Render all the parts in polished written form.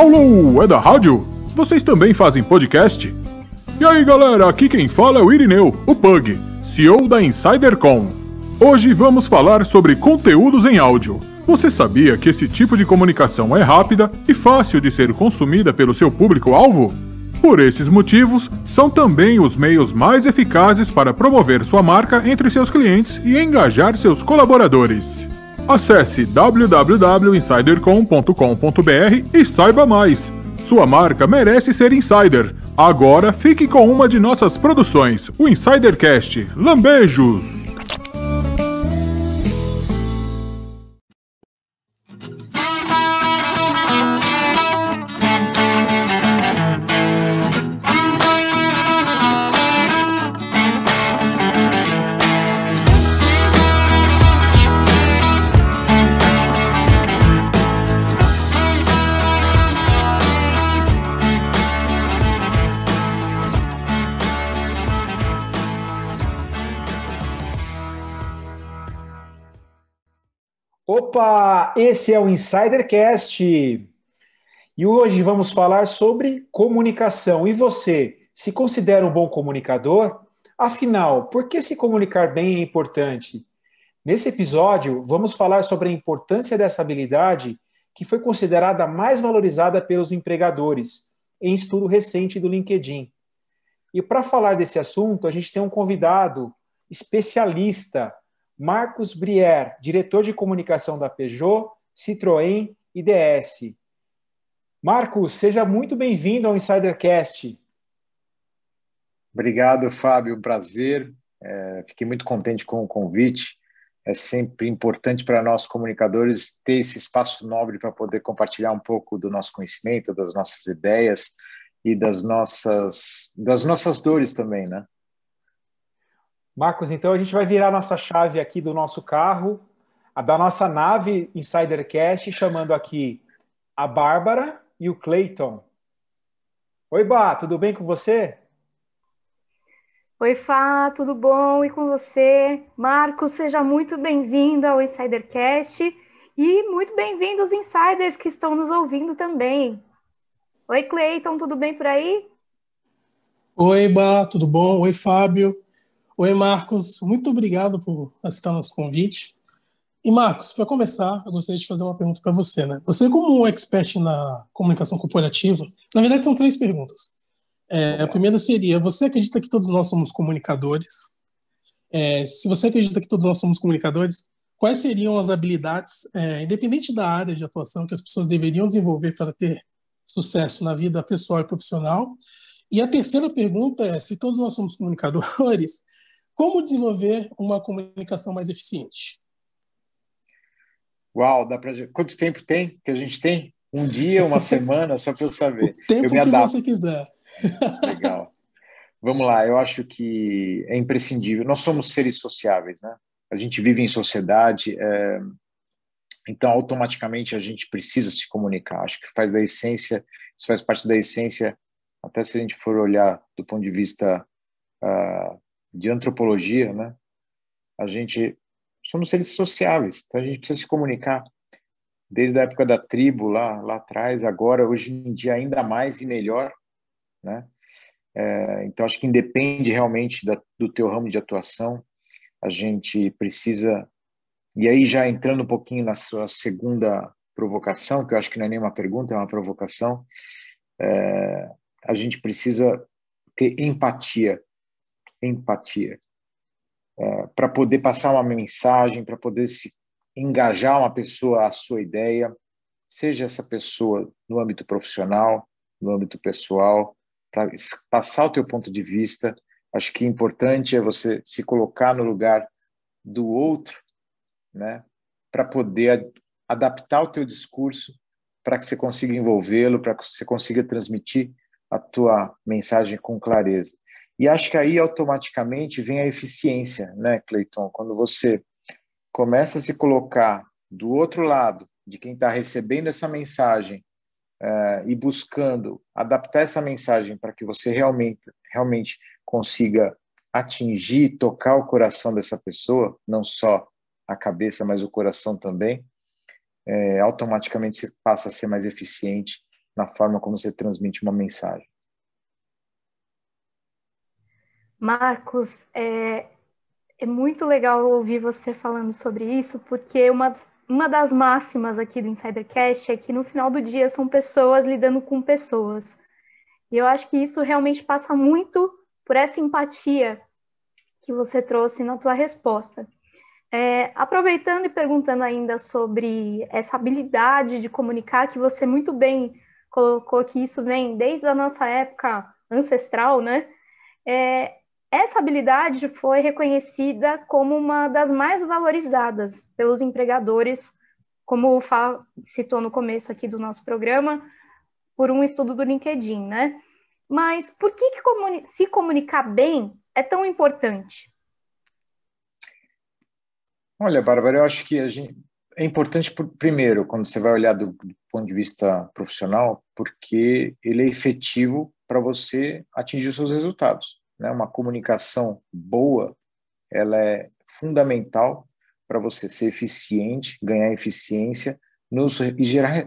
Alô, é da rádio? Vocês também fazem podcast? E aí galera, aqui quem fala é o Irineu, o Pug, CEO da InsiderCom. Hoje vamos falar sobre conteúdos em áudio. Você sabia que esse tipo de comunicação é rápida e fácil de ser consumida pelo seu público-alvo? Por esses motivos, são também os meios mais eficazes para promover sua marca entre seus clientes e engajar seus colaboradores. Acesse www.insidercom.com.br e saiba mais! Sua marca merece ser Insider. Agora fique com uma de nossas produções, o InsiderCast. Lambejos! Opa, esse é o InsiderCast e hoje vamos falar sobre comunicação. E você, se considera um bom comunicador? Afinal, por que se comunicar bem é importante? Nesse episódio, vamos falar sobre a importância dessa habilidade que foi considerada a mais valorizada pelos empregadores em estudo recente do LinkedIn. E para falar desse assunto, a gente tem um convidado especialista, Marcus Brier, diretor de comunicação da Peugeot, Citroën e DS. Marcus, seja muito bem-vindo ao InsiderCast. Obrigado, Fábio. Prazer. Fiquei muito contente com o convite. É sempre importante para nós, comunicadores, ter esse espaço nobre para poder compartilhar um pouco do nosso conhecimento, das nossas ideias e das nossas dores também, né? Marcus, então a gente vai virar nossa chave aqui do nosso carro, da nossa nave InsiderCast, chamando aqui a Bárbara e o Clayton. Oi, Bá, tudo bem com você? Oi, Fá, tudo bom? E com você? Marcus, seja muito bem-vindo ao InsiderCast e muito bem-vindo aos Insiders que estão nos ouvindo também. Oi, Clayton, tudo bem por aí? Oi, Bá, tudo bom? Oi, Fábio. Oi, Marcus. Muito obrigado por aceitar nosso convite. E, Marcus, para começar, eu gostaria de fazer uma pergunta para você, né? Você, como um expert na comunicação corporativa, na verdade, são três perguntas. A primeira seria, você acredita que todos nós somos comunicadores? Se você acredita que todos nós somos comunicadores, quais seriam as habilidades, independente da área de atuação, que as pessoas deveriam desenvolver para ter sucesso na vida pessoal e profissional? E a terceira pergunta é, se todos nós somos comunicadores, como desenvolver uma comunicação mais eficiente? Uau, dá pra... Quanto tempo tem que a gente tem? Um dia, uma semana, só para eu saber. O tempo eu me adapto. Que você quiser. Legal. Vamos lá, eu acho que é imprescindível. Nós somos seres sociáveis, né? A gente vive em sociedade, então automaticamente a gente precisa se comunicar. Acho que faz da essência, isso faz parte da essência, até se a gente for olhar do ponto de vista... de antropologia, né? A gente somos seres sociáveis, então a gente precisa se comunicar desde a época da tribo lá atrás, agora hoje em dia ainda mais e melhor, né? Então acho que independe realmente do teu ramo de atuação, a gente precisa. E aí já entrando um pouquinho na sua segunda provocação, que eu acho que não é nem uma pergunta, é uma provocação, a gente precisa ter empatia, para poder passar uma mensagem, para poder se engajar uma pessoa à sua ideia, seja essa pessoa no âmbito profissional, no âmbito pessoal, para passar o teu ponto de vista. Acho que importante é você se colocar no lugar do outro, né, para poder adaptar o teu discurso, para que você consiga envolvê-lo, para que você consiga transmitir a tua mensagem com clareza. E acho que aí automaticamente vem a eficiência, né, Clayton? Quando você começa a se colocar do outro lado de quem está recebendo essa mensagem e buscando adaptar essa mensagem para que você realmente consiga atingir, tocar o coração dessa pessoa, não só a cabeça, mas o coração também, automaticamente você passa a ser mais eficiente na forma como você transmite uma mensagem. Marcus, é muito legal ouvir você falando sobre isso, porque uma das máximas aqui do InsiderCast é que no final do dia são pessoas lidando com pessoas. E eu acho que isso realmente passa muito por essa empatia que você trouxe na tua resposta. Aproveitando e perguntando ainda sobre essa habilidade de comunicar, que você muito bem colocou que isso vem desde a nossa época ancestral, né? Essa habilidade foi reconhecida como uma das mais valorizadas pelos empregadores, como o Fá citou no começo aqui do nosso programa, por um estudo do LinkedIn, né? Mas por que se comunicar bem é tão importante? Olha, Bárbara, eu acho que é importante, primeiro, quando você vai olhar do ponto de vista profissional, porque ele é efetivo para você atingir os seus resultados, né? Uma comunicação boa, ela é fundamental para você ser eficiente, ganhar eficiência e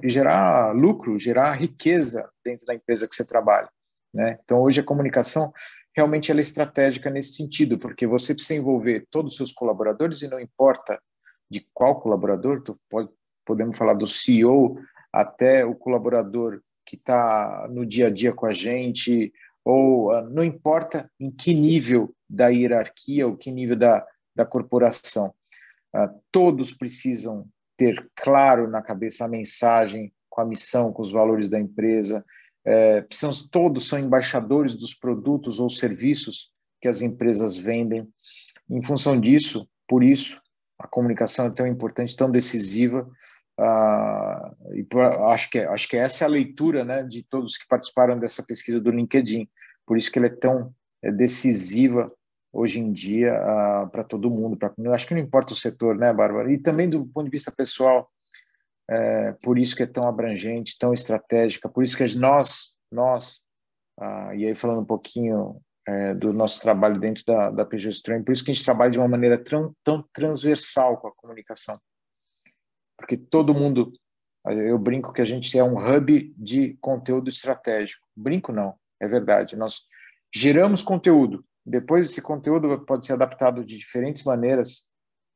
gerar lucro, gerar riqueza dentro da empresa que você trabalha, né? Então, hoje a comunicação realmente ela é estratégica nesse sentido, porque você precisa envolver todos os seus colaboradores, e não importa de qual colaborador, podemos falar do CEO até o colaborador que está no dia a dia com a gente, ou não importa em que nível da hierarquia ou que nível da corporação. Todos precisam ter claro na cabeça a mensagem, com a missão, com os valores da empresa. Todos são embaixadores dos produtos ou serviços que as empresas vendem. Em função disso, por isso, a comunicação é tão importante, tão decisiva, acho que essa é a leitura, né, de todos que participaram dessa pesquisa do LinkedIn, por isso que ela é tão decisiva hoje em dia para todo mundo, acho que não importa o setor, né, Bárbara? E também do ponto de vista pessoal, por isso que é tão abrangente, tão estratégica, por isso que nós, e aí falando um pouquinho do nosso trabalho dentro da Peugeot Citroën, por isso que a gente trabalha de uma maneira tão transversal com a comunicação, porque todo mundo, eu brinco que a gente é um hub de conteúdo estratégico, brinco não, é verdade, nós geramos conteúdo, depois esse conteúdo pode ser adaptado de diferentes maneiras,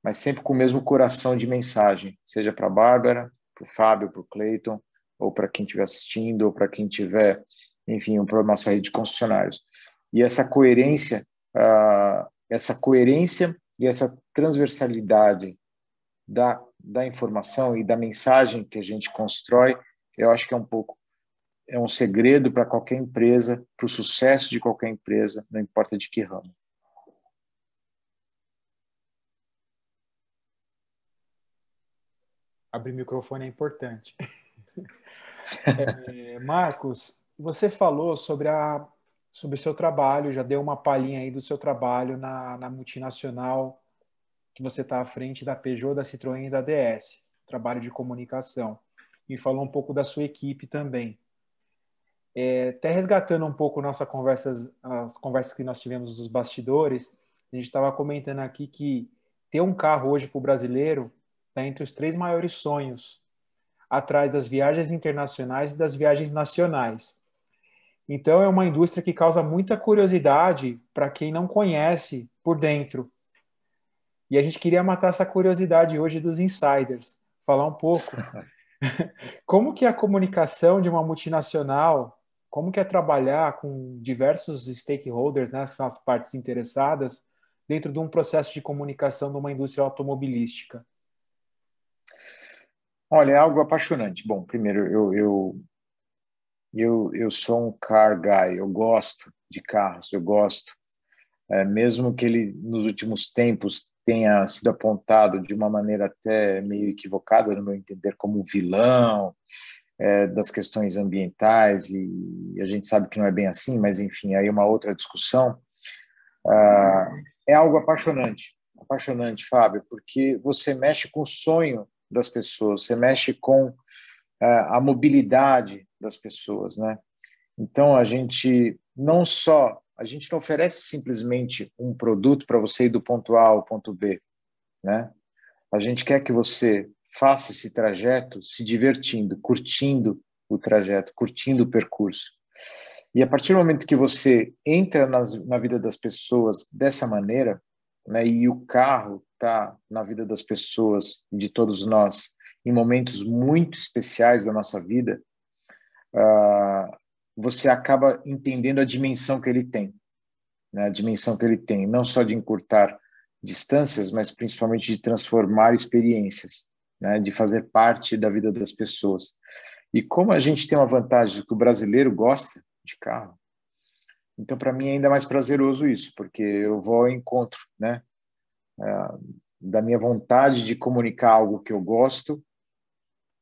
mas sempre com o mesmo coração de mensagem, seja para a Bárbara, para o Fábio, para o Clayton, ou para quem estiver assistindo, ou para quem tiver, enfim, para a nossa rede de concessionários. E essa coerência e essa transversalidade da informação e da mensagem que a gente constrói, eu acho que é um segredo para qualquer empresa, para o sucesso de qualquer empresa, não importa de que ramo. Abrir o microfone é importante. Marcus, você falou sobre o seu trabalho, já deu uma palhinha aí do seu trabalho na multinacional que você está à frente da Peugeot, da Citroën e da DS, trabalho de comunicação, e falou um pouco da sua equipe também. Até resgatando um pouco as conversas que nós tivemos nos bastidores, a gente estava comentando aqui que ter um carro hoje para o brasileiro está entre os 3 maiores sonhos, atrás das viagens internacionais e das viagens nacionais. Então, é uma indústria que causa muita curiosidade para quem não conhece por dentro. E a gente queria matar essa curiosidade hoje dos insiders, falar um pouco. Como que a comunicação de uma multinacional, como que é trabalhar com diversos stakeholders, né, são as partes interessadas, dentro de um processo de comunicação de uma indústria automobilística? Olha, é algo apaixonante. Bom, primeiro, eu sou um car guy, eu gosto de carros, eu gosto. Mesmo que ele, nos últimos tempos, tenha sido apontado de uma maneira até meio equivocada, no meu entender, como vilão das questões ambientais, e a gente sabe que não é bem assim, mas, enfim, aí uma outra discussão. É algo apaixonante, Fábio, porque você mexe com o sonho das pessoas, você mexe com a mobilidade das pessoas, né? Então, a gente não oferece simplesmente um produto para você ir do ponto A ao ponto B, né? A gente quer que você faça esse trajeto se divertindo, curtindo o trajeto, curtindo o percurso. E a partir do momento que você entra na vida das pessoas dessa maneira, né, e o carro está na vida das pessoas, de todos nós, em momentos muito especiais da nossa vida, você acaba entendendo a dimensão que ele tem, né, a dimensão que ele tem, não só de encurtar distâncias, mas principalmente de transformar experiências, né, de fazer parte da vida das pessoas. E como a gente tem uma vantagem que o brasileiro gosta de carro, então para mim é ainda mais prazeroso isso, porque eu vou ao encontro, né, da minha vontade de comunicar algo que eu gosto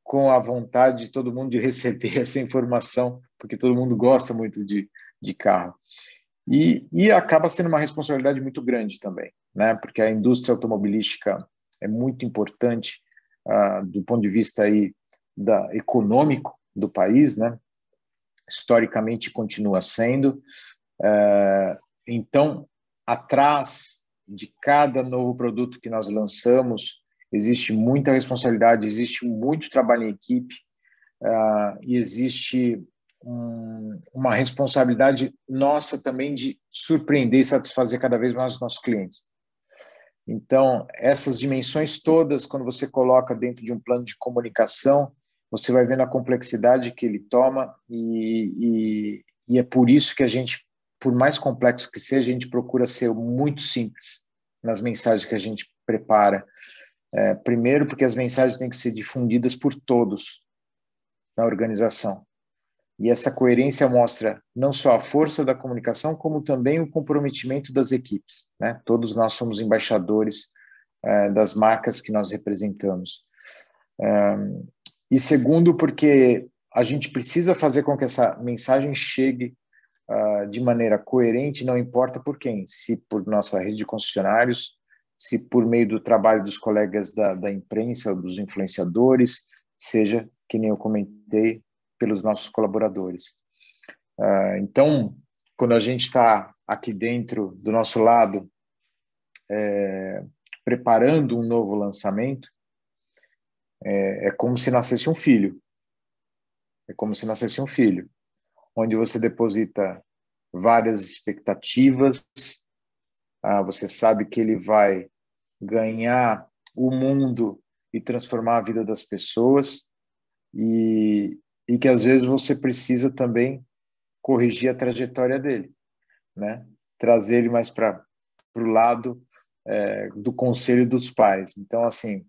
com a vontade de todo mundo de receber essa informação, porque todo mundo gosta muito de carro. E acaba sendo uma responsabilidade muito grande também, né? Porque a indústria automobilística é muito importante do ponto de vista aí econômico do país, né? Historicamente continua sendo. Então, atrás de cada novo produto que nós lançamos, existe muita responsabilidade, existe muito trabalho em equipe e existe uma responsabilidade nossa também de surpreender e satisfazer cada vez mais os nossos clientes. Então, essas dimensões todas, quando você coloca dentro de um plano de comunicação, você vai vendo a complexidade que ele toma e é por isso que a gente, por mais complexo que seja, a gente procura ser muito simples nas mensagens que a gente prepara. Primeiro, porque as mensagens têm que ser difundidas por todos na organização. E essa coerência mostra não só a força da comunicação, como também o comprometimento das equipes, né? Todos nós somos embaixadores das marcas que nós representamos. E segundo, porque a gente precisa fazer com que essa mensagem chegue de maneira coerente, não importa por quem, se por nossa rede de concessionários, se por meio do trabalho dos colegas da imprensa, dos influenciadores, seja, que nem eu comentei, pelos nossos colaboradores. Então, quando a gente está aqui dentro do nosso lado, preparando um novo lançamento, é como se nascesse um filho. É como se nascesse um filho, onde você deposita várias expectativas, você sabe que ele vai ganhar o mundo e transformar a vida das pessoas, e que às vezes você precisa também corrigir a trajetória dele, né? Trazer ele mais para o lado do conselho dos pais. Então, assim,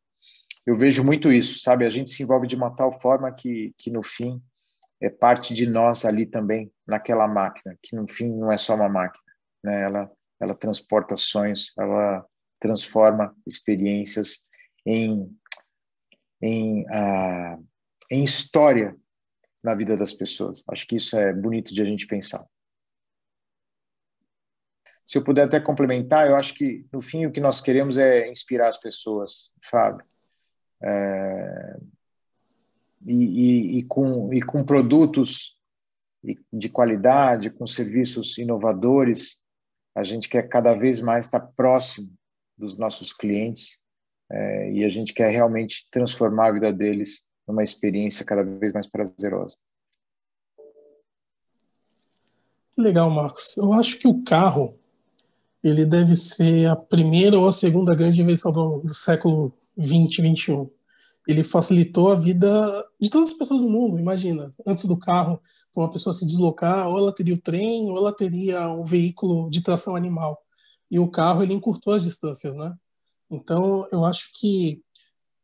eu vejo muito isso, sabe? A gente se envolve de uma tal forma que no fim, é parte de nós ali também, naquela máquina, que no fim não é só uma máquina, né? Ela transporta sonhos, ela transforma experiências em história, na vida das pessoas. Acho que isso é bonito de a gente pensar. Se eu puder até complementar, eu acho que, no fim, o que nós queremos é inspirar as pessoas, Fábio. Com produtos de qualidade, com serviços inovadores, a gente quer cada vez mais estar próximo dos nossos clientes e a gente quer realmente transformar a vida deles numa experiência cada vez mais prazerosa. Legal, Marcos. Eu acho que o carro, ele deve ser a primeira ou a segunda grande invenção do século XX, XXI. Ele facilitou a vida de todas as pessoas do mundo, imagina. Antes do carro, para uma pessoa se deslocar, ou ela teria o trem, ou ela teria um veículo de tração animal. E o carro, ele encurtou as distâncias, né? Então, eu acho que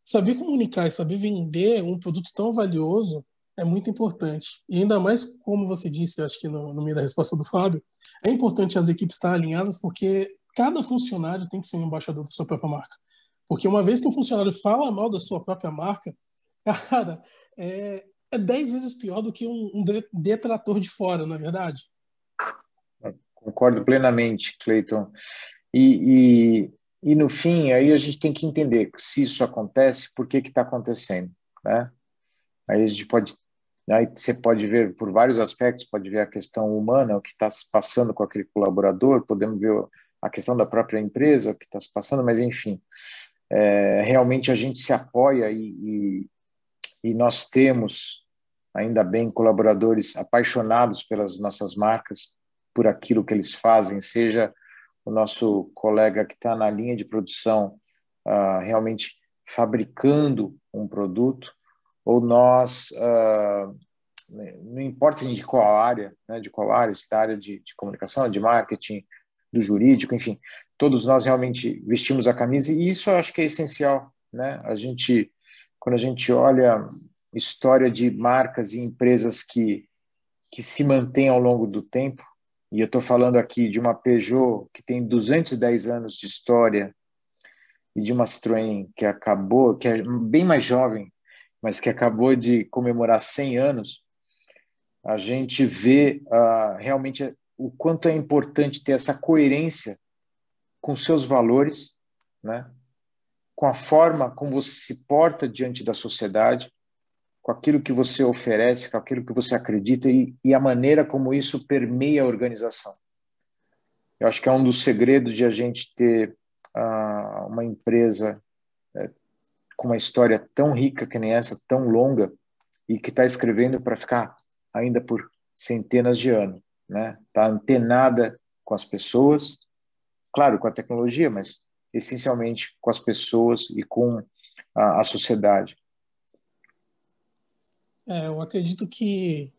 saber comunicar e saber vender um produto tão valioso é muito importante. E ainda mais, como você disse, acho que no meio da resposta do Fábio, é importante as equipes estarem alinhadas, porque cada funcionário tem que ser um embaixador da sua própria marca. Porque uma vez que um funcionário fala mal da sua própria marca, cara, é 10 vezes pior do que um detrator de fora, não é verdade? Concordo plenamente, Clayton. E no fim, aí a gente tem que entender se isso acontece, por que está acontecendo, né? Aí a gente pode, aí você pode ver por vários aspectos, pode ver a questão humana, o que está se passando com aquele colaborador, podemos ver a questão da própria empresa, o que está se passando, mas enfim, realmente a gente se apoia e nós temos ainda bem, colaboradores apaixonados pelas nossas marcas, por aquilo que eles fazem, seja o nosso colega que está na linha de produção realmente fabricando um produto, ou nós, não importa de qual área, né, se da área de comunicação, de marketing, do jurídico, enfim, todos nós realmente vestimos a camisa, e isso eu acho que é essencial, né? A gente, quando a gente olha história de marcas e empresas que se mantêm ao longo do tempo, e eu estou falando aqui de uma Peugeot que tem 210 anos de história e de uma Citroën que acabou, que é bem mais jovem, mas que acabou de comemorar 100 anos, a gente vê realmente o quanto é importante ter essa coerência com seus valores, né? Com a forma como você se porta diante da sociedade, com aquilo que você oferece, com aquilo que você acredita e a maneira como isso permeia a organização. Eu acho que é um dos segredos de a gente ter uma empresa com uma história tão rica que nem essa, tão longa, e que está escrevendo para ficar ainda por centenas de anos, né? Está antenada com as pessoas, claro, com a tecnologia, mas essencialmente com as pessoas e com a sociedade. Eu acredito que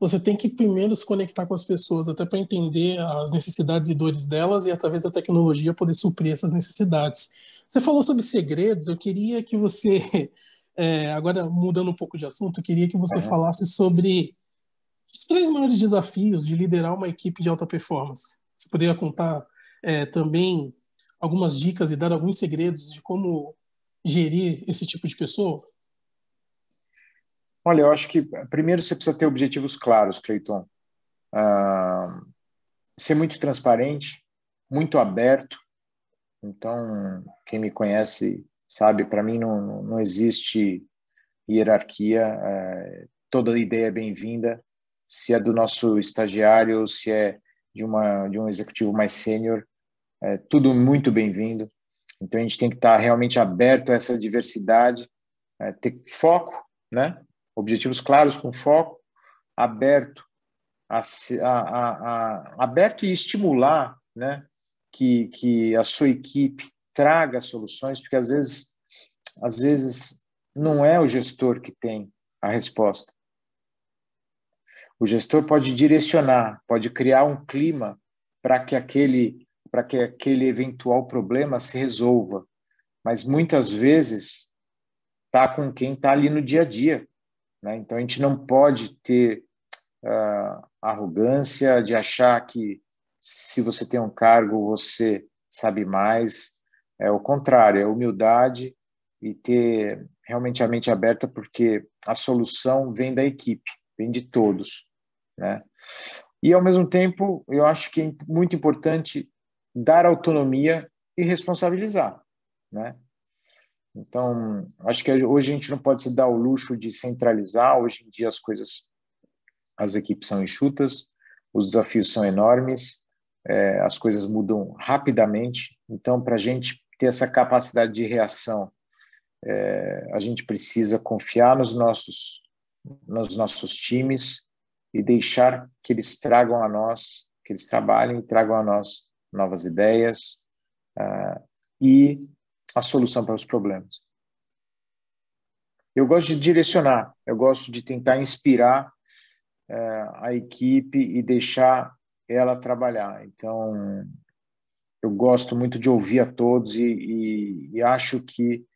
você tem que primeiro se conectar com as pessoas, até para entender as necessidades e dores delas e, através da tecnologia, poder suprir essas necessidades. Você falou sobre segredos, eu queria que você, agora mudando um pouco de assunto, eu queria que você falasse sobre os 3 maiores desafios de liderar uma equipe de alta performance. Você poderia contar também algumas dicas e dar alguns segredos de como gerir esse tipo de pessoa? Olha, eu acho que primeiro você precisa ter objetivos claros, Clayton. Ser muito transparente, muito aberto. Então, quem me conhece sabe, para mim não existe hierarquia. Toda ideia é bem-vinda. Se é do nosso estagiário ou se é de um executivo mais sênior, é tudo muito bem-vindo. Então, a gente tem que estar realmente aberto a essa diversidade, ter foco, né? Objetivos claros, com foco, aberto e estimular, né, que a sua equipe traga soluções, porque às vezes não é o gestor que tem a resposta. O gestor pode direcionar, pode criar um clima para que aquele eventual problema se resolva, mas muitas vezes está com quem está ali no dia a dia. Então, a gente não pode ter arrogância de achar que se você tem um cargo, você sabe mais. É o contrário, é humildade e ter realmente a mente aberta, porque a solução vem da equipe, vem de todos, né? E, ao mesmo tempo, eu acho que é muito importante dar autonomia e responsabilizar, né? Então, acho que hoje a gente não pode se dar o luxo de centralizar. Hoje em dia as equipes são enxutas, os desafios são enormes, as coisas mudam rapidamente. Então, para a gente ter essa capacidade de reação, a gente precisa confiar nos nossos times e deixar que eles tragam a nós, que eles trabalhem e tragam a nós novas ideias e a solução para os problemas. Eu gosto de direcionar, eu gosto de tentar inspirar a equipe e deixar ela trabalhar. Então, eu gosto muito de ouvir a todos e acho que,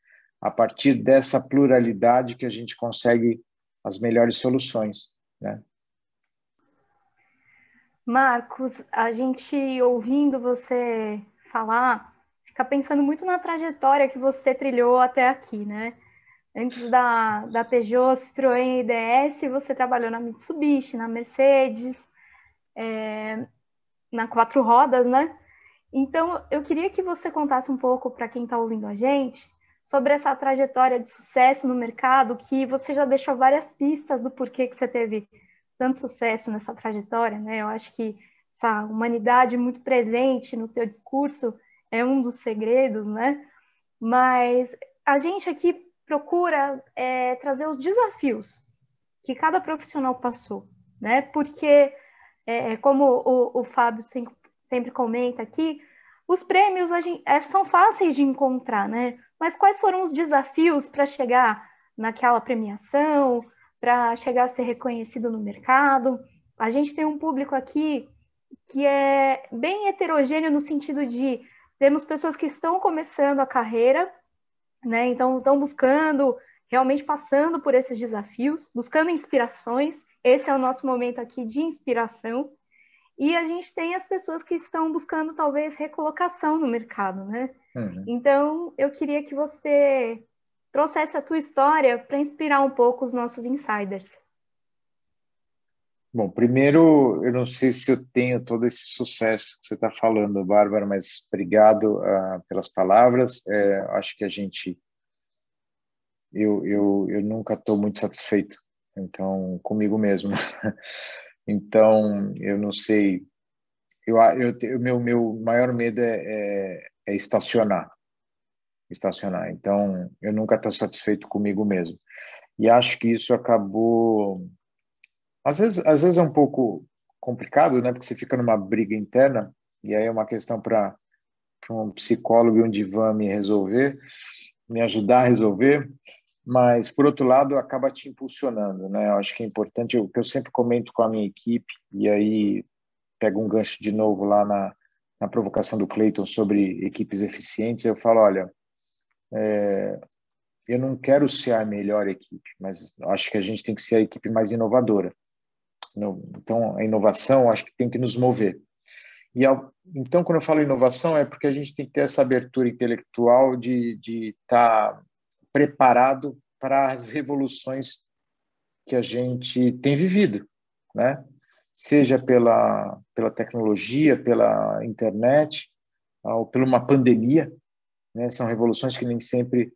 a partir dessa pluralidade, que a gente consegue as melhores soluções, né? Marcus, a gente ouvindo você falar, fica pensando muito na trajetória que você trilhou até aqui, né? Antes da Peugeot, Citroën e DS, você trabalhou na Mitsubishi, na Mercedes, na Quatro Rodas, né? Então, eu queria que você contasse um pouco para quem está ouvindo a gente sobre essa trajetória de sucesso no mercado, que você já deixou várias pistas do porquê que você teve tanto sucesso nessa trajetória, né? Eu acho que essa humanidade muito presente no teu discurso é um dos segredos, né? Mas a gente aqui procura trazer os desafios que cada profissional passou, né? Porque, como o Fábio sempre comenta aqui, os prêmios são fáceis de encontrar, né? Mas quais foram os desafios para chegar naquela premiação, para chegar a ser reconhecido no mercado? A gente tem um público aqui que é bem heterogêneo no sentido de temos pessoas que estão começando a carreira, né? Então estão buscando, realmente passando por esses desafios, buscando inspirações. Esse é o nosso momento aqui de inspiração. E a gente tem as pessoas que estão buscando, talvez, recolocação no mercado, né? Uhum. Então, eu queria que você trouxesse a tua história para inspirar um pouco os nossos insiders. Bom, primeiro, eu não sei se eu tenho todo esse sucesso que você está falando, Bárbara, mas obrigado pelas palavras. Acho que a gente... Eu nunca estou muito satisfeito, então, comigo mesmo. Então, eu não sei, meu maior medo é estacionar, então eu nunca estou satisfeito comigo mesmo. E acho que isso acabou, às vezes é um pouco complicado, né, porque você fica numa briga interna, e aí é uma questão para um psicólogo e um divã me ajudar a resolver. Mas, por outro lado, acaba te impulsionando, né? Eu acho que é importante, o que eu sempre comento com a minha equipe, e aí pego um gancho de novo lá na provocação do Clayton sobre equipes eficientes, eu falo, olha, eu não quero ser a melhor equipe, mas acho que a gente tem que ser a equipe mais inovadora. Então, a inovação, acho que tem que nos mover. Então, quando eu falo inovação, é porque a gente tem que ter essa abertura intelectual de estar preparado para as revoluções que a gente tem vivido, né? Seja pela tecnologia, pela internet, ou por uma pandemia, né? São revoluções que nem sempre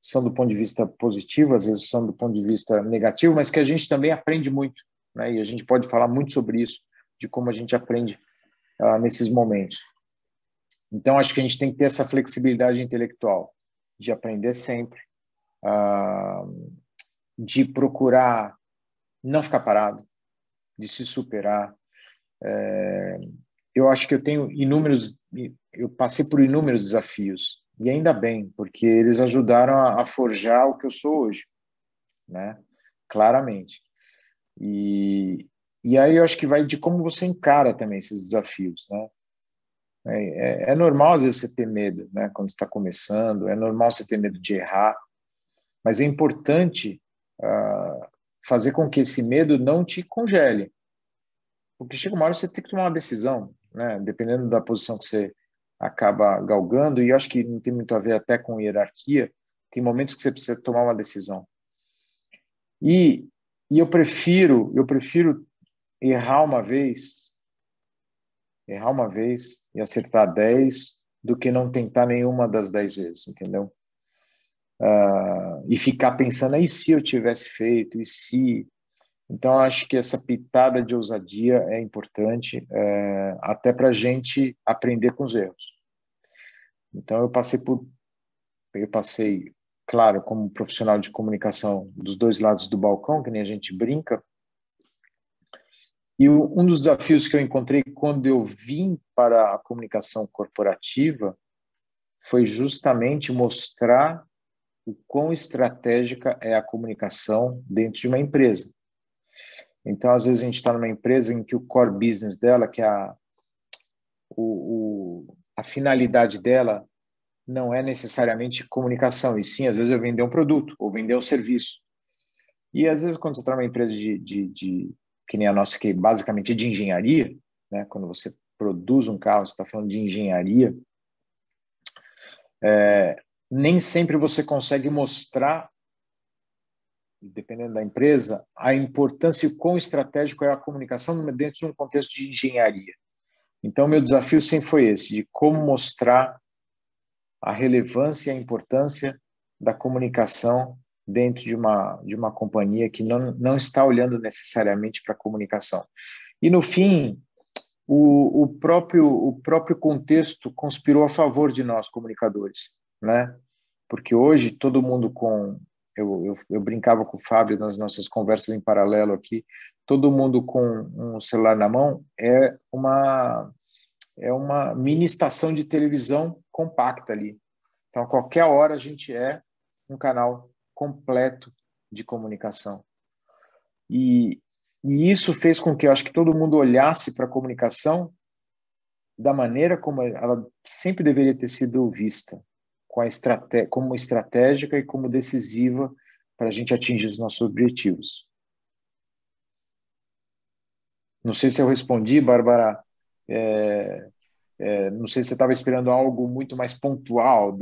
são do ponto de vista positivo, às vezes são do ponto de vista negativo, mas que a gente também aprende muito, né? E a gente pode falar muito sobre isso, de como a gente aprende nesses momentos. Então, acho que a gente tem que ter essa flexibilidade intelectual, de aprender sempre, de procurar não ficar parado, de se superar. Eu acho que eu passei por inúmeros desafios, e ainda bem, porque eles ajudaram a forjar o que eu sou hoje, né? Claramente. E aí eu acho que vai de como você encara também esses desafios, né? É normal, às vezes, você ter medo, né? Quando você está começando, é normal você ter medo de errar, mas é importante fazer com que esse medo não te congele, porque chega uma hora você tem que tomar uma decisão, né? Dependendo da posição que você acaba galgando, e eu acho que não tem muito a ver até com hierarquia, tem momentos que você precisa tomar uma decisão. E eu prefiro errar uma vez e acertar 10 do que não tentar nenhuma das 10 vezes, entendeu? E ficar pensando, e se eu tivesse feito, e se... Então, acho que essa pitada de ousadia é importante, até para a gente aprender com os erros. Então, eu passei, claro, como profissional de comunicação dos dois lados do balcão, que nem a gente brinca. E um dos desafios que eu encontrei quando eu vim para a comunicação corporativa foi justamente mostrar o quão estratégica é a comunicação dentro de uma empresa. Então, às vezes, a gente está numa empresa em que o core business dela, que a finalidade dela não é necessariamente comunicação, e sim, às vezes, é vender um produto ou vender um serviço. E, às vezes, quando você está numa empresa de que nem a nossa, que basicamente é de engenharia, né? Quando você produz um carro, você está falando de engenharia, nem sempre você consegue mostrar, dependendo da empresa, a importância e o quão estratégico é a comunicação dentro de um contexto de engenharia. Então, meu desafio sempre foi esse, de como mostrar a relevância e a importância da comunicação dentro de uma companhia que não está olhando necessariamente para a comunicação. E, no fim, o próprio contexto conspirou a favor de nós, comunicadores, né? Porque hoje todo mundo com eu brincava com o Fábio nas nossas conversas em paralelo aqui, todo mundo com um celular na mão é uma mini estação de televisão compacta ali. Então, a qualquer hora a gente é um canal completo de comunicação. E isso fez com que eu acho que todo mundo olhasse para a comunicação da maneira como ela sempre deveria ter sido vista, como estratégica e como decisiva para a gente atingir os nossos objetivos. Não sei se eu respondi, Bárbara. Não sei se você estava esperando algo muito mais pontual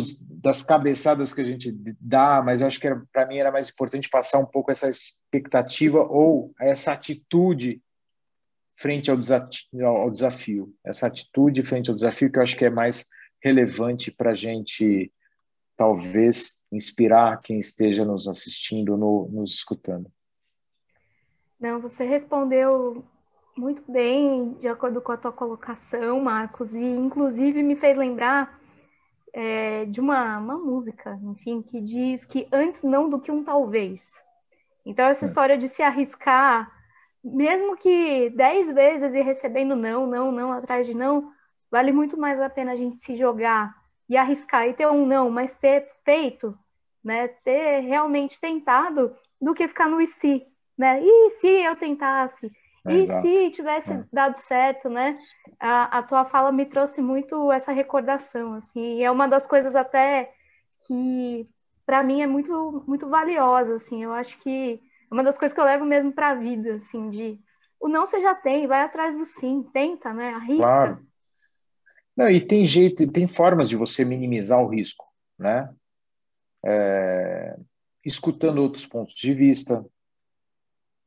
das cabeçadas que a gente dá, mas eu acho que para mim era mais importante passar um pouco essa expectativa ou essa atitude frente ao desafio. Essa atitude frente ao desafio que eu acho que é mais relevante para a gente, talvez, inspirar quem esteja nos assistindo, nos escutando. Não, você respondeu muito bem, de acordo com a tua colocação, Marcos, e inclusive me fez lembrar de uma música, enfim, que diz que antes não do que um talvez. Então, essa história de se arriscar, mesmo que 10 vezes e recebendo não atrás de não, vale muito mais a pena a gente se jogar e arriscar e ter um não, mas ter feito, né, ter realmente tentado, do que ficar no e se. Né? E se eu tentasse? E se tivesse dado certo, né? A tua fala me trouxe muito essa recordação, assim, e é uma das coisas até que, para mim, é muito, muito valiosa, assim, eu acho que é uma das coisas que eu levo mesmo para a vida, assim, o não você já tem, vai atrás do sim, tenta, né? Arrisca. Claro. Não, e tem jeito, tem formas de você minimizar o risco, né? Escutando outros pontos de vista,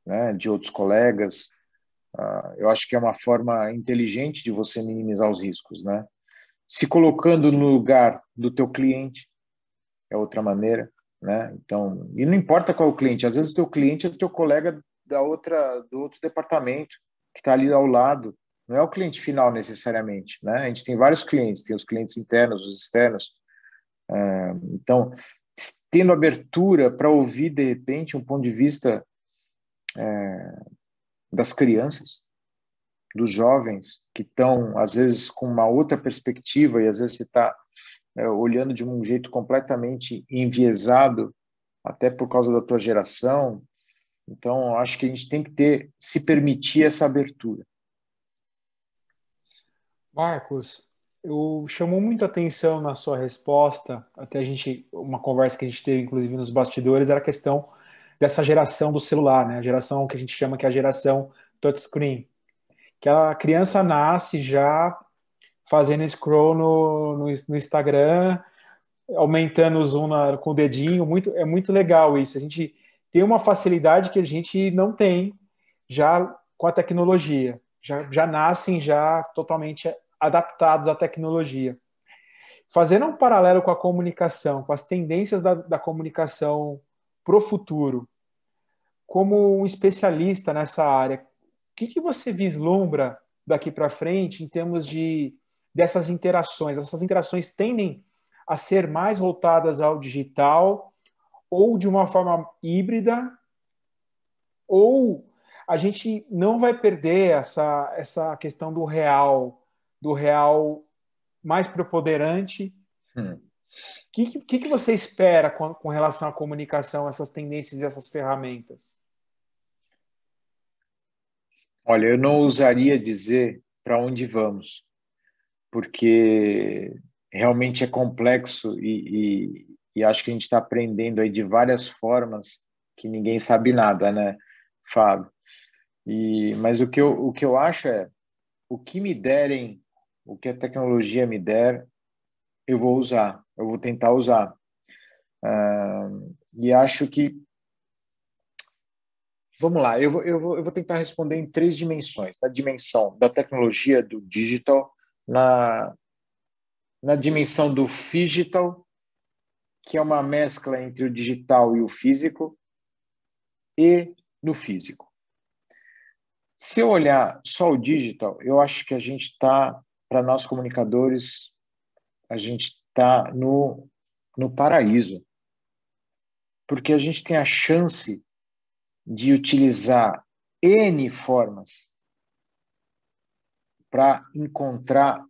né, de outros colegas, eu acho que é uma forma inteligente de você minimizar os riscos, né? Se colocando no lugar do teu cliente é outra maneira, né? Então, e não importa qual o cliente, às vezes o teu cliente é o teu colega do outro departamento que está ali ao lado, não é o cliente final necessariamente, né? A gente tem vários clientes, tem os clientes internos, os externos, então tendo abertura para ouvir de repente um ponto de vista das crianças, dos jovens, que estão, às vezes, com uma outra perspectiva e, às vezes, você está olhando de um jeito completamente enviesado, até por causa da tua geração. Então, acho que a gente tem que se permitir essa abertura. Marcos, chamou muita atenção na sua resposta, até uma conversa que a gente teve, inclusive, nos bastidores, era a questão dessa geração do celular, né? A geração que a gente chama que é a geração touchscreen. Que a criança nasce já fazendo scroll no Instagram, aumentando o zoom com o dedinho. É muito legal isso. A gente tem uma facilidade que a gente não tem já com a tecnologia. Já nascem já totalmente adaptados à tecnologia. Fazendo um paralelo com a comunicação, com as tendências da comunicação para o futuro, como um especialista nessa área, o que você vislumbra daqui para frente em termos dessas interações? Essas interações tendem a ser mais voltadas ao digital ou de uma forma híbrida? Ou a gente não vai perder essa questão do real mais preponderante? O que você espera com relação à comunicação, essas tendências e essas ferramentas? Olha, eu não ousaria dizer para onde vamos, porque realmente é complexo e acho que a gente está aprendendo aí de várias formas que ninguém sabe nada, né, Fábio? Mas o que eu acho é, o que me derem, o que a tecnologia me der, eu vou usar, eu vou tentar usar. E acho que... Vamos lá, eu vou tentar responder em 3 dimensões. Na dimensão da tecnologia, do digital, na dimensão do phygital, que é uma mescla entre o digital e o físico, e no físico. Se eu olhar só o digital, eu acho que a gente está, para nós comunicadores, a gente está no paraíso. porque a gente tem a chance de utilizar N formas para encontrar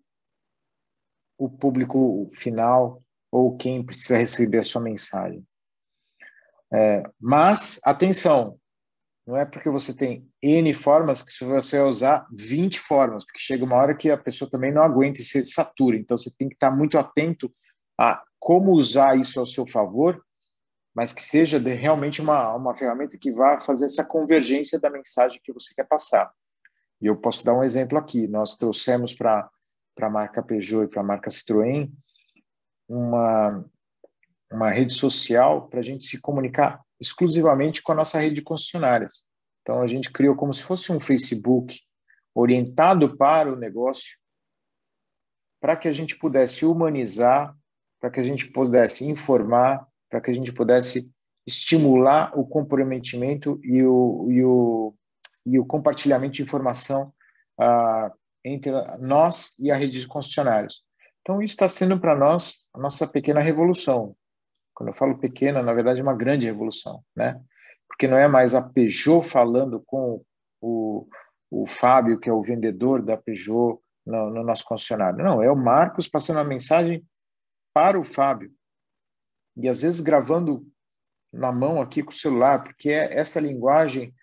o público final ou quem precisa receber a sua mensagem. Mas, atenção, não é porque você tem N formas que você vai usar 20 formas, porque chega uma hora que a pessoa também não aguenta e se satura. Então, você tem que estar muito atento a como usar isso ao seu favor, mas que seja realmente uma ferramenta que vá fazer essa convergência da mensagem que você quer passar. E eu posso dar um exemplo aqui. Nós trouxemos para a marca Peugeot e para a marca Citroën uma rede social para a gente se comunicar exclusivamente com a nossa rede de concessionárias. Então, a gente criou como se fosse um Facebook orientado para o negócio, para que a gente pudesse humanizar, para que a gente pudesse informar, para que a gente pudesse estimular o comprometimento e o compartilhamento de informação entre nós e a rede de concessionários. Então, isso está sendo para nós a nossa pequena revolução. Quando eu falo pequena, na verdade, é uma grande revolução, né? Porque não é mais a Peugeot falando com o Fábio, que é o vendedor da Peugeot no nosso concessionário. Não, é o Marcos passando a mensagem para o Fábio. E, às vezes, gravando na mão aqui com o celular, porque essa linguagem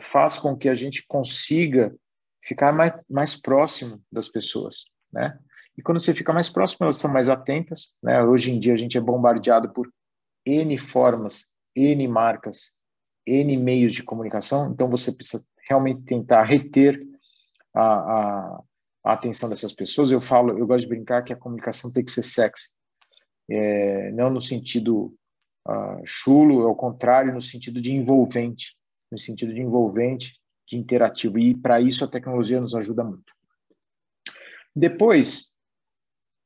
faz com que a gente consiga ficar mais próximo das pessoas, né? E quando você fica mais próximo, elas são mais atentas, né? Hoje em dia a gente é bombardeado por N formas, N marcas, N meios de comunicação, então você precisa realmente tentar reter a atenção dessas pessoas. Eu gosto de brincar que a comunicação tem que ser sexy, não no sentido chulo, ao contrário, no sentido de envolvente, de interativo, e para isso a tecnologia nos ajuda muito. Depois,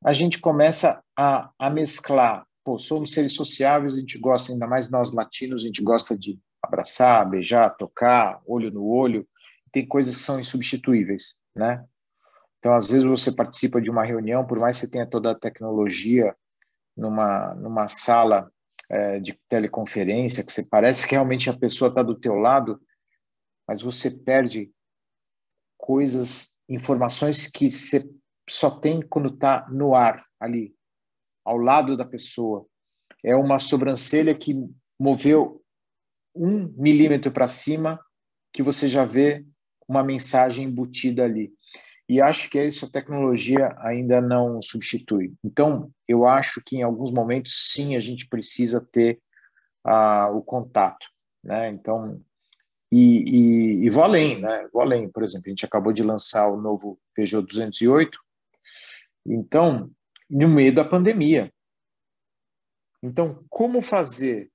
a gente começa a mesclar. Pô, somos seres sociáveis, a gente gosta, ainda mais nós latinos, a gente gosta de abraçar, beijar, tocar, olho no olho. Tem coisas que são insubstituíveis, né? Então, às vezes você participa de uma reunião, por mais que você tenha toda a tecnologia numa sala de teleconferência, que você parece que realmente a pessoa está do teu lado, mas você perde coisas, informações que você só tem quando está no ar, ali, ao lado da pessoa. É uma sobrancelha que moveu 1 milímetro para cima, que você já vê uma mensagem embutida ali. E acho que isso a tecnologia ainda não substitui. Então, eu acho que em alguns momentos, sim, a gente precisa ter o contato, né? Então, e vou além, né? Vou além, por exemplo, a gente acabou de lançar o novo Peugeot 208, então, no meio da pandemia. Então, como fazer?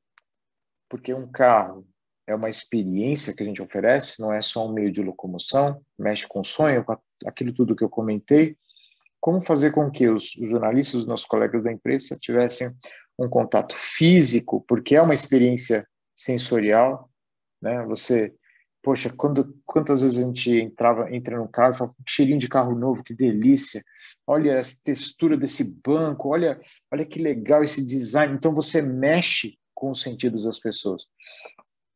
Porque um carro é uma experiência que a gente oferece, não é só um meio de locomoção, mexe com o sonho, com aquilo tudo que eu comentei. Como fazer com que os jornalistas, os nossos colegas da imprensa, tivessem um contato físico, porque é uma experiência sensorial, né? Você, poxa, quantas vezes a gente entra num carro e fala, cheirinho de carro novo, que delícia, olha a textura desse banco, olha que legal esse design. Então você mexe com os sentidos das pessoas.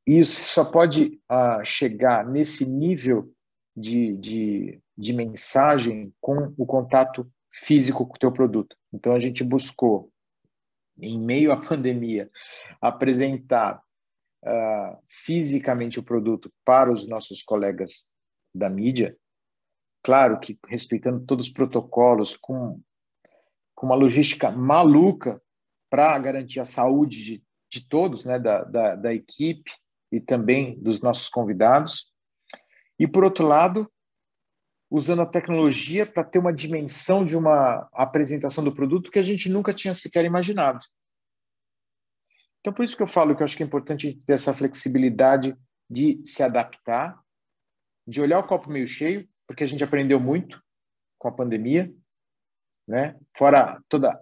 E isso só pode chegar nesse nível de mensagem com o contato físico com o teu produto. Então a gente buscou, em meio à pandemia, apresentar fisicamente o produto para os nossos colegas da mídia, claro que respeitando todos os protocolos, com uma logística maluca para garantir a saúde de todos, né, da equipe e também dos nossos convidados, e por outro lado, usando a tecnologia para ter uma dimensão de uma apresentação do produto que a gente nunca tinha sequer imaginado. Então, por isso que eu falo que eu acho que é importante a gente ter essa flexibilidade de se adaptar, de olhar o copo meio cheio, porque a gente aprendeu muito com a pandemia, né? Fora toda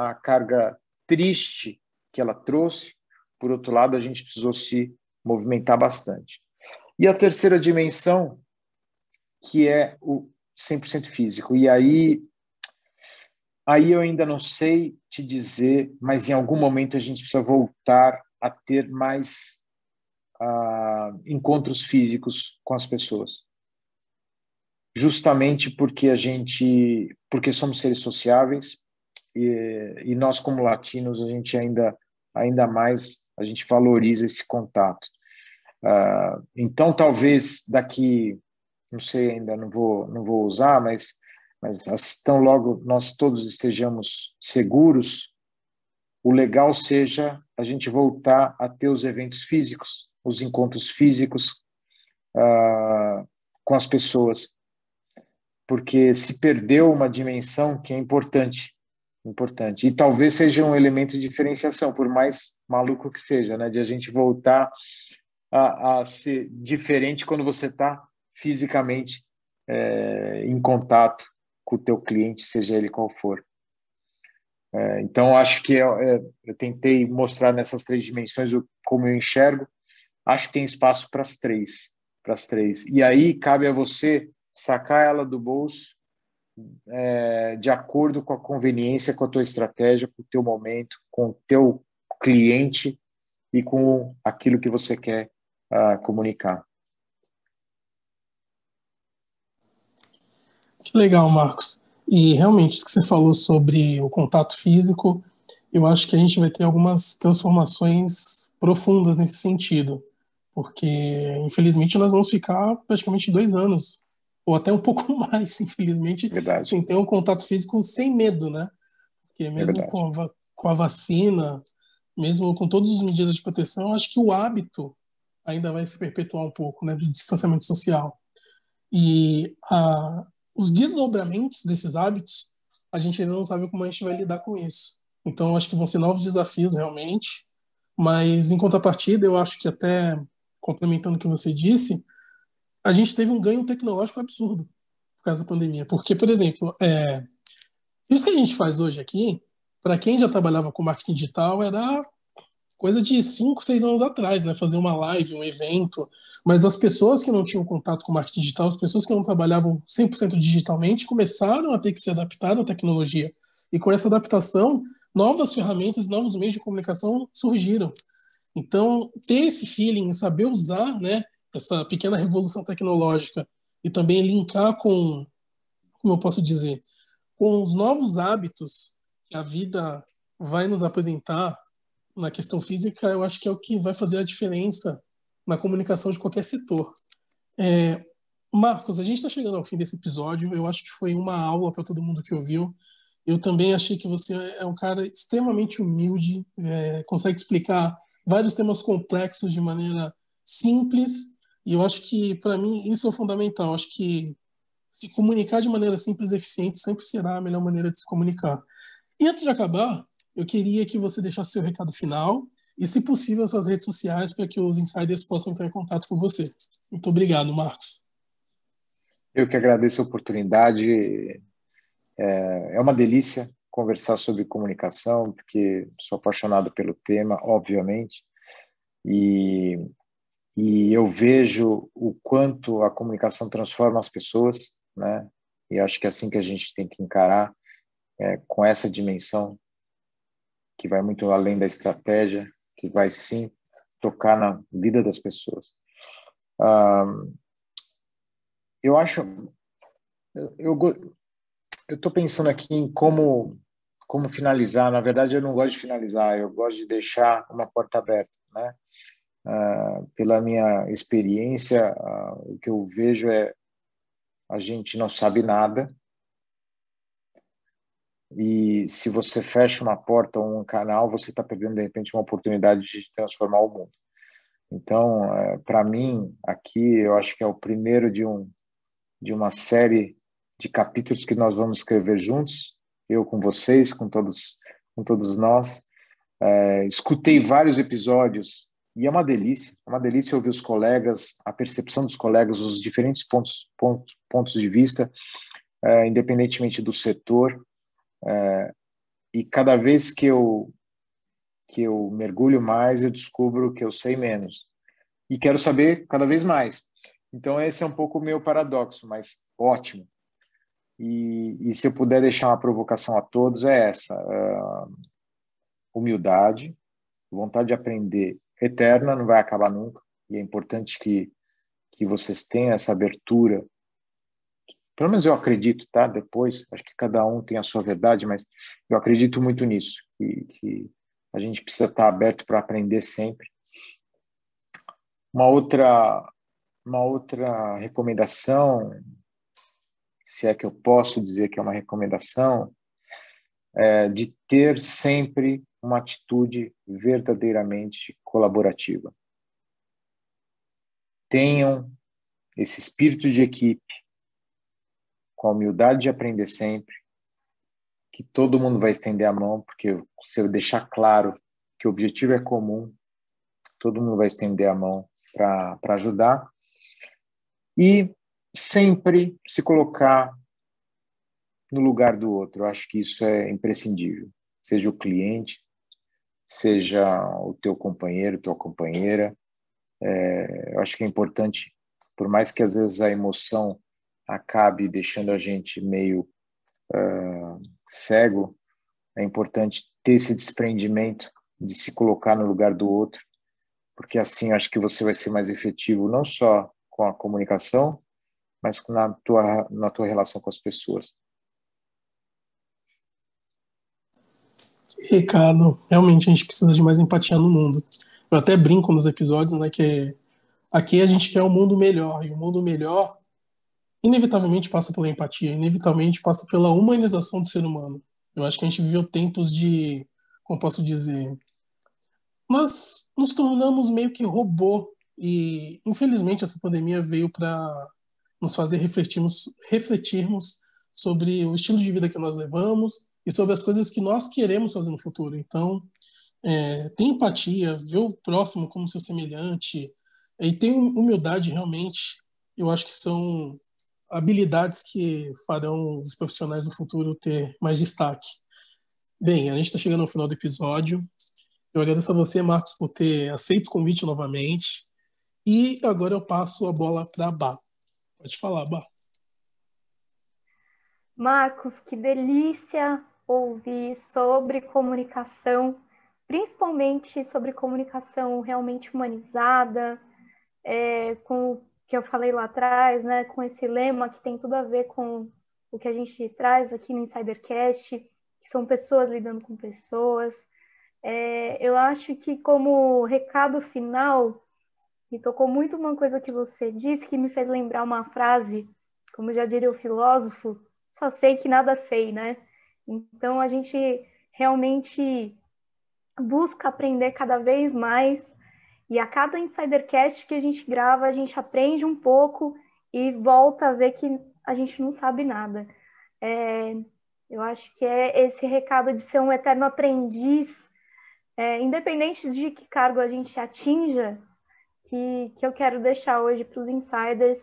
a carga triste que ela trouxe, por outro lado, a gente precisou se movimentar bastante. E a terceira dimensão, que é o 100% físico. E aí eu ainda não sei te dizer, mas em algum momento a gente precisa voltar a ter mais encontros físicos com as pessoas. Justamente porque somos seres sociáveis e nós, como latinos, a gente ainda mais, a gente valoriza esse contato. Então, talvez daqui, não sei ainda, não vou usar, mas tão logo nós todos estejamos seguros, o legal seja a gente voltar a ter os eventos físicos, os encontros físicos com as pessoas, porque se perdeu uma dimensão que é importante. E talvez seja um elemento de diferenciação, por mais maluco que seja, né? De a gente voltar a ser diferente quando você está fisicamente em contato com o teu cliente, seja ele qual for. Então, acho que eu tentei mostrar nessas três dimensões como eu enxergo. Acho que tem espaço para as três. E aí, cabe a você sacar ela do bolso de acordo com a conveniência, com a tua estratégia, com o teu momento, com o teu cliente e com aquilo que você quer comunicar. Que legal, Marcos. E realmente, isso que você falou sobre o contato físico, eu acho que a gente vai ter algumas transformações profundas nesse sentido, porque, infelizmente, nós vamos ficar praticamente 2 anos, ou até um pouco mais, infelizmente, verdade, sem ter um contato físico, sem medo, né? Porque mesmo com a vacina, mesmo com todas as medidas de proteção, acho que o hábito ainda vai se perpetuar um pouco, né, de distanciamento social. E os desdobramentos desses hábitos, a gente ainda não sabe como a gente vai lidar com isso. Então, acho que vão ser novos desafios, realmente. Mas, em contrapartida, eu acho que até, complementando o que você disse, a gente teve um ganho tecnológico absurdo por causa da pandemia. Porque, por exemplo, isso que a gente faz hoje aqui, para quem já trabalhava com marketing digital, era coisa de 5, 6 anos atrás, né? Fazer uma live, um evento. Mas as pessoas que não tinham contato com marketing digital, as pessoas que não trabalhavam 100% digitalmente, começaram a ter que se adaptar à tecnologia. E com essa adaptação, novas ferramentas, novos meios de comunicação surgiram. Então, ter esse feeling, saber usar, né, essa pequena revolução tecnológica e também linkar com, como eu posso dizer, com os novos hábitos que a vida vai nos apresentar na questão física, eu acho que é o que vai fazer a diferença na comunicação de qualquer setor. Marcos, a gente está chegando ao fim desse episódio, eu acho que foi uma aula para todo mundo que ouviu. Eu também achei que você é um cara extremamente humilde, consegue explicar vários temas complexos de maneira simples, e eu acho que, para mim, isso é fundamental. Eu acho que se comunicar de maneira simples e eficiente sempre será a melhor maneira de se comunicar. E antes de acabar, eu queria que você deixasse seu recado final e, se possível, as suas redes sociais para que os insiders possam entrar em contato com você. Muito obrigado, Marcos. Eu que agradeço a oportunidade. É uma delícia conversar sobre comunicação, porque sou apaixonado pelo tema, obviamente, e eu vejo o quanto a comunicação transforma as pessoas, né? E acho que é assim que a gente tem que encarar, com essa dimensão que vai muito além da estratégia, que vai sim tocar na vida das pessoas. Eu acho... Eu estou pensando aqui em como finalizar. Na verdade, eu não gosto de finalizar, eu gosto de deixar uma porta aberta, né? Pela minha experiência, o que eu vejo é a gente não sabe nada, e se você fecha uma porta ou um canal, você está perdendo, de repente, uma oportunidade de transformar o mundo. Então, para mim, aqui, eu acho que é o primeiro de uma série de capítulos que nós vamos escrever juntos, eu com vocês, com todos nós. Escutei vários episódios e é uma delícia ouvir os colegas, a percepção dos colegas, os diferentes pontos de vista, independentemente do setor. E cada vez que eu mergulho mais, eu descubro que eu sei menos e quero saber cada vez mais. Então, esse é um pouco o meu paradoxo, mas ótimo. E se eu puder deixar uma provocação a todos, é essa: humildade, vontade de aprender eterna, não vai acabar nunca, e é importante que vocês tenham essa abertura, pelo menos eu acredito, tá? Depois, acho que cada um tem a sua verdade, mas eu acredito muito nisso, que a gente precisa estar aberto para aprender sempre. Uma outra recomendação, se é que eu posso dizer que é uma recomendação, é de ter sempre uma atitude verdadeiramente colaborativa. Tenham esse espírito de equipe, com a humildade de aprender sempre, que todo mundo vai estender a mão, porque se eu deixar claro que o objetivo é comum, todo mundo vai estender a mão para ajudar. E sempre se colocar no lugar do outro. Eu acho que isso é imprescindível. Seja o cliente, seja o teu companheiro, tua companheira. Eu acho que é importante, por mais que às vezes a emoção acabe deixando a gente meio cego, é importante ter esse desprendimento de se colocar no lugar do outro, porque assim acho que você vai ser mais efetivo não só com a comunicação, mas na tua relação com as pessoas. Ricardo, realmente a gente precisa de mais empatia no mundo. Eu até brinco nos episódios, né, que aqui a gente quer um mundo melhor, e o mundo melhor inevitavelmente passa pela empatia, inevitavelmente passa pela humanização do ser humano. Eu acho que a gente viveu tempos de, como posso dizer, nós nos tornamos meio que robô, e infelizmente essa pandemia veio para nos fazer refletirmos sobre o estilo de vida que nós levamos e sobre as coisas que nós queremos fazer no futuro. Então, ter empatia, ver o próximo como seu semelhante, e ter humildade realmente, eu acho que são habilidades que farão os profissionais do futuro ter mais destaque. Bem, a gente está chegando ao final do episódio. Eu agradeço a você, Marcos, por ter aceito o convite novamente. E agora eu passo a bola para a Bá. Pode falar, Bá. Marcos, que delícia ouvir sobre comunicação, principalmente sobre comunicação realmente humanizada, com o que eu falei lá atrás, né, com esse lema que tem tudo a ver com o que a gente traz aqui no InsiderCast, que são pessoas lidando com pessoas. Eu acho que, como recado final, me tocou muito uma coisa que você disse, que me fez lembrar uma frase, como já diria o filósofo, só sei que nada sei, né? Então, a gente realmente busca aprender cada vez mais. E a cada InsiderCast que a gente grava, a gente aprende um pouco e volta a ver que a gente não sabe nada. Eu acho que é esse recado de ser um eterno aprendiz, independente de que cargo a gente atinja, que eu quero deixar hoje para os insiders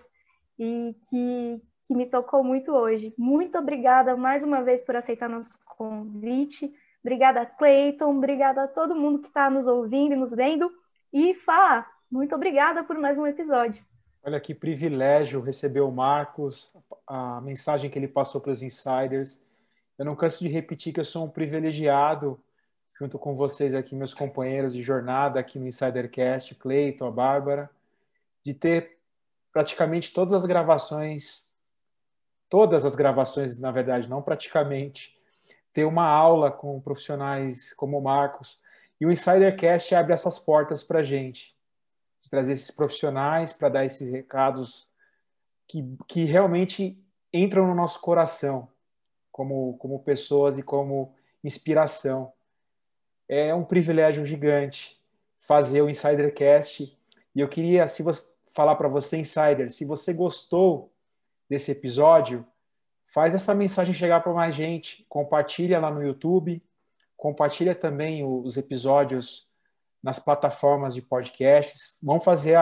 e que me tocou muito hoje. Muito obrigada mais uma vez por aceitar nosso convite. Obrigada, Clayton. Obrigada a todo mundo que está nos ouvindo e nos vendo. E, Fá, muito obrigada por mais um episódio. Olha que privilégio receber o Marcos, a mensagem que ele passou para os insiders. Eu não canso de repetir que eu sou um privilegiado, junto com vocês aqui, meus companheiros de jornada aqui no InsiderCast, Clayton, a Bárbara, de ter praticamente todas as gravações, na verdade, não praticamente, ter uma aula com profissionais como o Marcos. E o InsiderCast abre essas portas para a gente, de trazer esses profissionais para dar esses recados que realmente entram no nosso coração, como pessoas e como inspiração. É um privilégio gigante fazer o InsiderCast. E eu queria falar para você, Insider, se você gostou desse episódio, faz essa mensagem chegar para mais gente, compartilha lá no YouTube, compartilha também os episódios nas plataformas de podcasts. Vamos fazer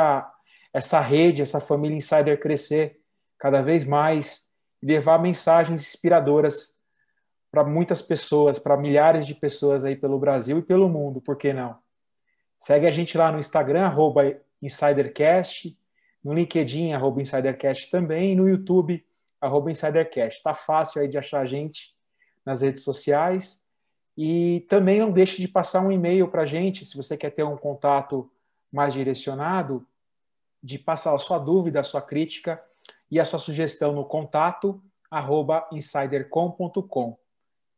essa rede, essa família Insider crescer cada vez mais e levar mensagens inspiradoras para muitas pessoas, para milhares de pessoas aí pelo Brasil e pelo mundo, por que não? Segue a gente lá no Instagram, @InsiderCast, no LinkedIn, @InsiderCast também, e no YouTube, @InsiderCast. Tá fácil aí de achar a gente nas redes sociais. E também não deixe de passar um e-mail para a gente, se você quer ter um contato mais direcionado, de passar a sua dúvida, a sua crítica e a sua sugestão no contato@insidercom.com.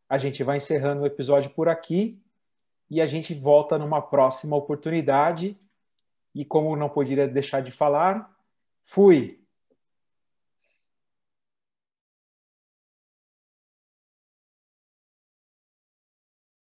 A gente vai encerrando o episódio por aqui e a gente volta numa próxima oportunidade. E como não poderia deixar de falar, fui!